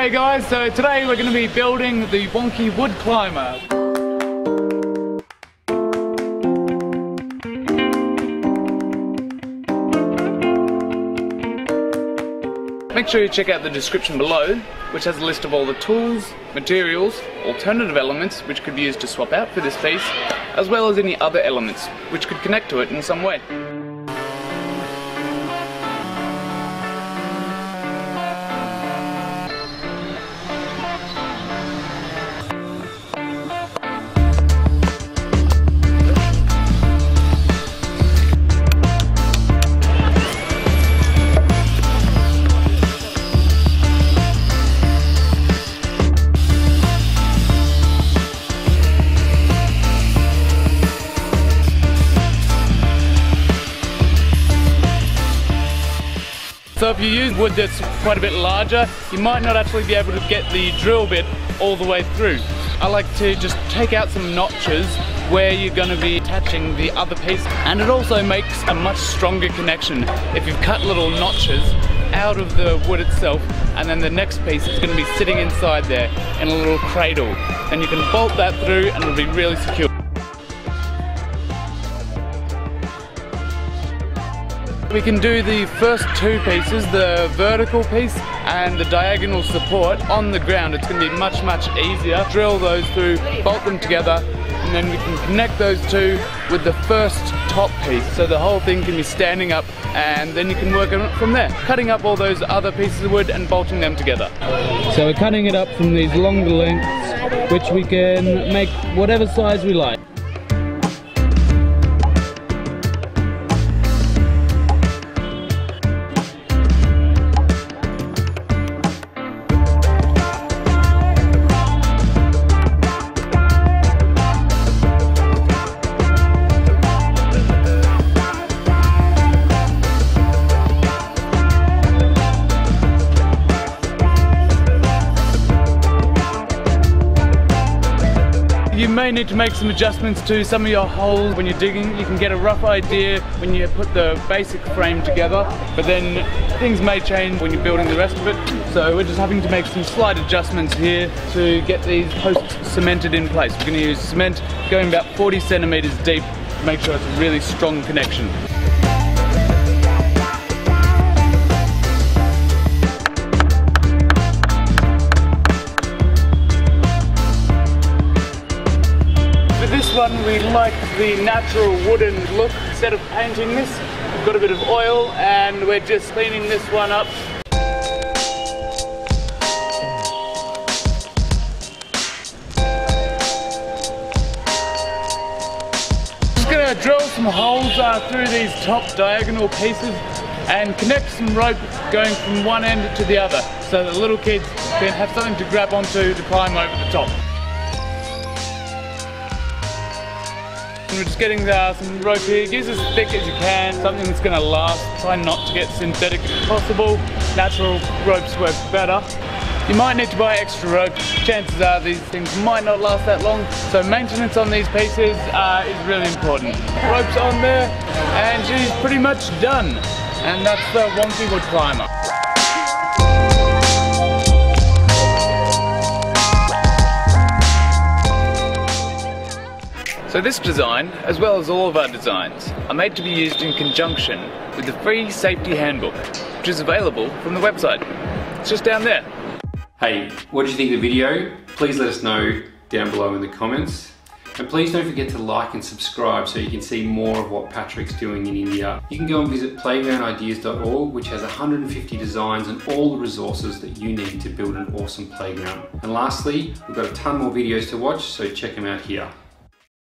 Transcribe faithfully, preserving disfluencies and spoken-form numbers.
G'day guys, so today we're going to be building the Wonky Wood Climber. Make sure you check out the description below, which has a list of all the tools, materials, alternative elements which could be used to swap out for this piece, as well as any other elements which could connect to it in some way. So if you use wood that's quite a bit larger, you might not actually be able to get the drill bit all the way through. I like to just take out some notches where you're going to be attaching the other piece, and it also makes a much stronger connection if you've cut little notches out of the wood itself, and then the next piece is going to be sitting inside there in a little cradle, and you can bolt that through and it'll be really secure. We can do the first two pieces, the vertical piece and the diagonal support, on the ground. It's going to be much, much easier. Drill those through, bolt them together, and then we can connect those two with the first top piece, so the whole thing can be standing up, and then you can work on it from there, cutting up all those other pieces of wood and bolting them together. So we're cutting it up from these longer lengths, which we can make whatever size we like. You may need to make some adjustments to some of your holes when you're digging. You can get a rough idea when you put the basic frame together, but then things may change when you're building the rest of it. So we're just having to make some slight adjustments here to get these posts cemented in place. We're going to use cement going about forty centimeters deep to make sure it's a really strong connection. We like the natural wooden look. Instead of painting this, we've got a bit of oil and we're just cleaning this one up. Just going to drill some holes uh, through these top diagonal pieces and connect some rope going from one end to the other, so the little kids can have something to grab onto to climb over the top. We're just getting uh, some rope here. Use as thick as you can, something that's going to last. Try not to get synthetic if possible. Natural ropes work better. You might need to buy extra rope. Chances are these things might not last that long, so maintenance on these pieces uh, is really important. Rope's on there, and she's pretty much done. And that's the Wonky Wood Climber. So this design, as well as all of our designs, are made to be used in conjunction with the free safety handbook, which is available from the website. It's just down there. Hey, what did you think of the video? Please let us know down below in the comments. And please don't forget to like and subscribe so you can see more of what Patrick's doing in India. You can go and visit playground ideas dot org, which has one hundred fifty designs and all the resources that you need to build an awesome playground. And lastly, we've got a ton more videos to watch, so check them out here.